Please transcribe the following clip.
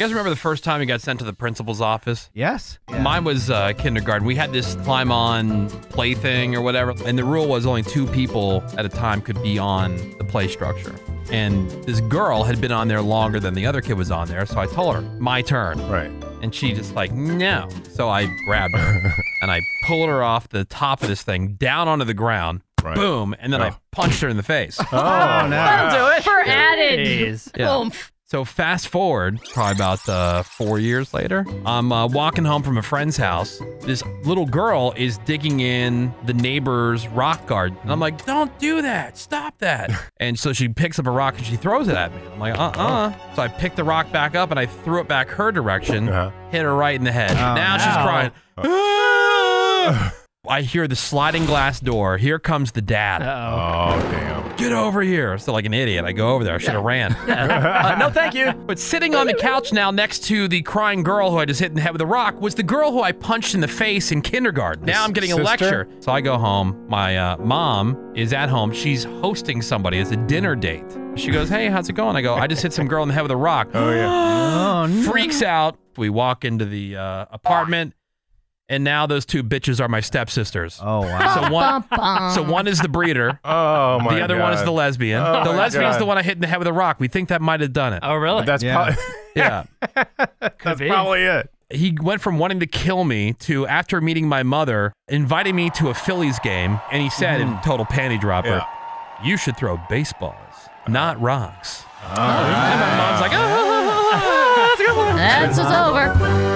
You guys remember the first time you got sent to the principal's office? Yes. Yeah. Mine was kindergarten. We had this climb on play thing or whatever, and the rule was only 2 people at a time could be on the play structure. And this girl had been on there longer than the other kid was on there, so I told her, my turn. Right. And she just like, no. So I grabbed her and I pulled her off the top of this thing down onto the ground. Right. Boom. And then I punched her in the face. Oh, no. That'll do it. For added. Yeah. So fast forward, probably about 4 years later, I'm walking home from a friend's house. This little girl is digging in the neighbor's rock garden. And I'm like, don't do that. Stop that. And so she picks up a rock and she throws it at me. I'm like, uh-uh. So I picked the rock back up and I threw it back her direction, hit her right in the head. Oh, now she's crying. Ah! I hear the sliding glass door. Here comes the dad. Uh-oh. Oh, damn. Get over here. So like an idiot, I go over there. I should have ran. No, thank you. But sitting on the couch now next to the crying girl who I just hit in the head with a rock was the girl who I punched in the face in kindergarten. Now I'm getting a lecture. So I go home. My mom is at home. She's hosting somebody. It's a dinner date. She goes, hey, how's it going? I go, I just hit some girl in the head with a rock. Oh, yeah. Freaks out. We walk into the apartment. And now those 2 bitches are my stepsisters. Oh, wow. So one is the breeder. Oh, my God. The other one is the lesbian. Oh, the lesbian is the one I hit in the head with a rock. We think that might have done it. Oh, really? But that's probably it. He went from wanting to kill me to, after meeting my mother, inviting me to a Phillies game. And he said, in total panty dropper, you should throw baseballs, not rocks. Oh, and my mom's like, oh, that's over.